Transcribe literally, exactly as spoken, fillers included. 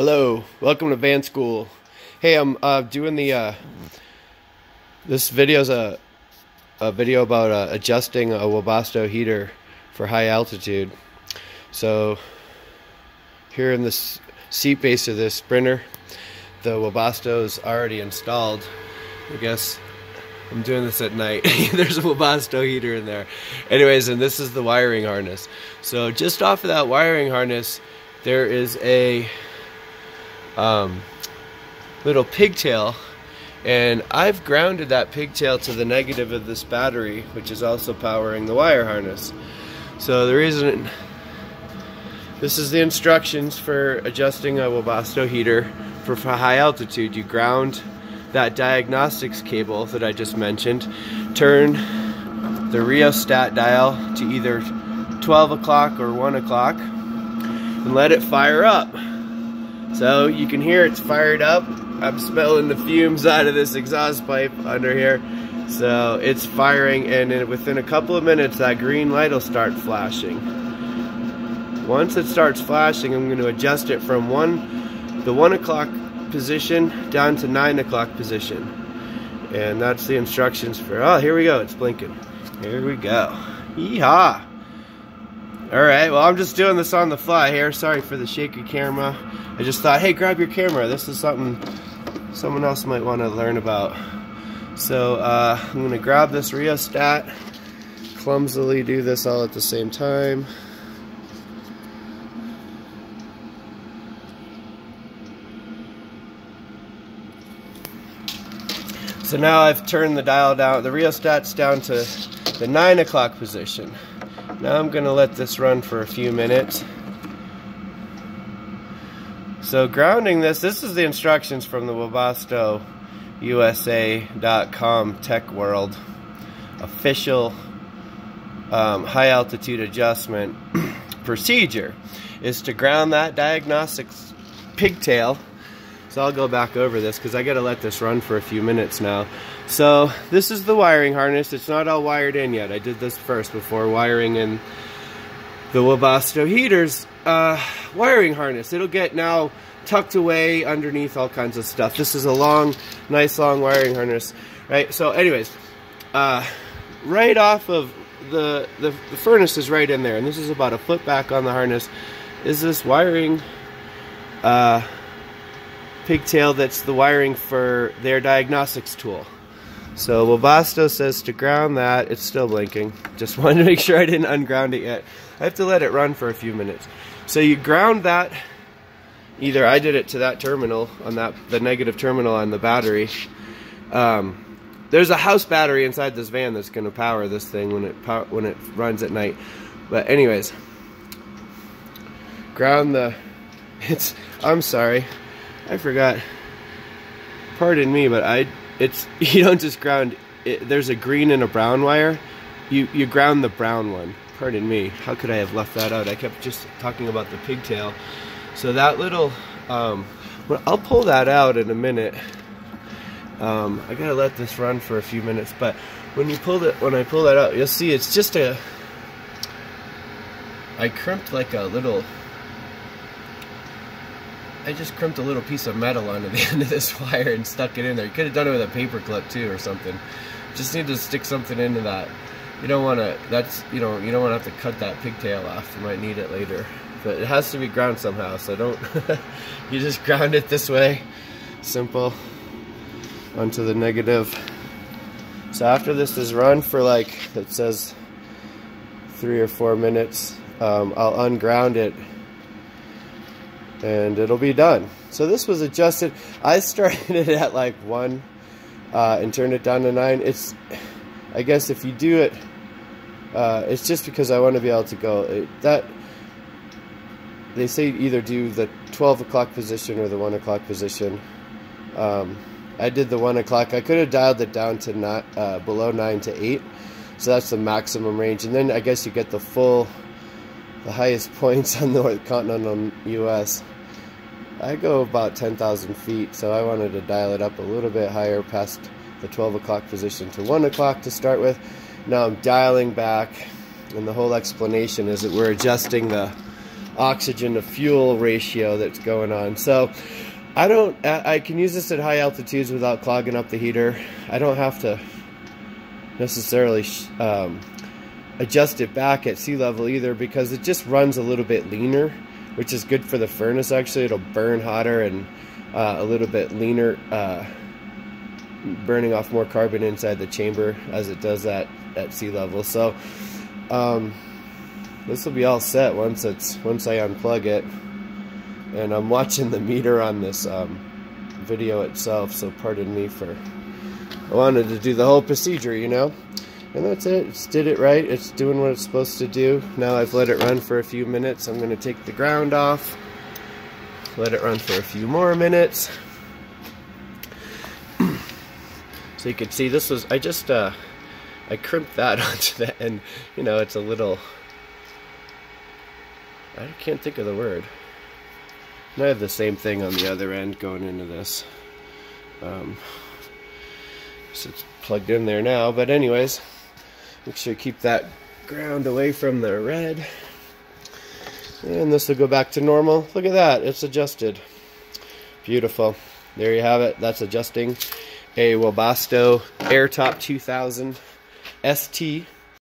Hello, welcome to van school. Hey, I'm uh, doing the uh, this video's a a video about uh, adjusting a Webasto heater for high altitude. So here in this seat base of this Sprinter, the Webasto's already installed. I guess I'm doing this at night. There's a Webasto heater in there. Anyways, and this is the wiring harness. So just off of that wiring harness, there is a Um, little pigtail, and I've grounded that pigtail to the negative of this battery, which is also powering the wire harness. So the reason, this is the instructions for adjusting a Webasto heater for, for high altitude. You ground that diagnostics cable that I just mentioned, turn the rheostat dial to either twelve o'clock or one o'clock, and let it fire up. So you can hear it's fired up. I'm smelling the fumes out of this exhaust pipe under here. So it's firing, and within a couple of minutes that green light will start flashing. Once it starts flashing, I'm going to adjust it from one, the one o'clock position down to nine o'clock position. And that's the instructions for, oh, here we go, it's blinking. Here we go. Yeehaw! Alright, well, I'm just doing this on the fly here. Sorry for the shaky camera. I just thought, hey, grab your camera. This is something someone else might want to learn about. So uh, I'm going to grab this rheostat, clumsily do this all at the same time. So now I've turned the dial down, the rheostat's down to the nine o'clock position. Now I'm going to let this run for a few minutes. So grounding this, this is the instructions from the webasto u s a dot com Tech World official um, high altitude adjustment procedure, is to ground that diagnostics pigtail. So I'll go back over this because I got to let this run for a few minutes now. So this is the wiring harness. It's not all wired in yet. I did this first before wiring in the Webasto heater's uh, wiring harness. It'll get now tucked away underneath all kinds of stuff. This is a long, nice long wiring harness, right? So anyways, uh, right off of the, the, the furnace is right in there, and this is about a foot back on the harness, is this wiring uh, pigtail that's the wiring for their diagnostics tool. So Webasto says to ground that. It's still blinking. Just wanted to make sure I didn't unground it yet. I have to let it run for a few minutes. So you ground that, either I did it to that terminal on that, the negative terminal on the battery. Um, there's a house battery inside this van that's going to power this thing when it pow when it runs at night. But anyways, ground the. It's. I'm sorry, I forgot. Pardon me, but I. It's, you don't just ground it. There's a green and a brown wire. You you ground the brown one. Pardon me. How could I have left that out? I kept just talking about the pigtail. So that little, um, well, I'll pull that out in a minute. Um, I gotta let this run for a few minutes. But when you pull it, when I pull that out, you'll see it's just a. I crimped like a little. I just crimped a little piece of metal onto the end of this wire and stuck it in there. You could have done it with a paper clip too or something. Just need to stick something into that. You don't want to, that's, you know, you don't want to have to cut that pigtail off. You might need it later. But it has to be ground somehow, so don't, you just ground it this way. Simple. Onto the negative. So after this is run for like, it says three or four minutes, um, I'll unground it. And it'll be done. So this was adjusted. I started it at like one uh, and turned it down to nine. It's, I guess if you do it, uh, it's just because I want to be able to go. It, that they say either do the twelve o'clock position or the one o'clock position. Um, I did the one o'clock. I could have dialed it down to not uh, below nine to eight. So that's the maximum range. And then I guess you get the full, the highest points on the continental U S I go about ten thousand feet, so I wanted to dial it up a little bit higher past the twelve o'clock position to one o'clock to start with. Now I'm dialing back, and the whole explanation is that we're adjusting the oxygen to fuel ratio that's going on. So I don't, I can use this at high altitudes without clogging up the heater. I don't have to necessarily um, adjust it back at sea level either, because it just runs a little bit leaner, which is good for the furnace. Actually, it'll burn hotter and uh, a little bit leaner, uh, burning off more carbon inside the chamber as it does that at sea level. So um, this will be all set once it's once I unplug it. And I'm watching the meter on this um, video itself, so pardon me for, I wanted to do the whole procedure, you know. And that's it. It's did it right. It's doing what it's supposed to do. Now I've let it run for a few minutes. I'm going to take the ground off, let it run for a few more minutes. So you can see this was, I just, uh, I crimped that onto the end. You know, it's a little, I can't think of the word. And I have the same thing on the other end going into this. Um, so it's plugged in there now, but anyways, make sure you keep that ground away from the red. And this will go back to normal. Look at that, it's adjusted. Beautiful. There you have it. That's adjusting a Webasto Airtop two thousand S T.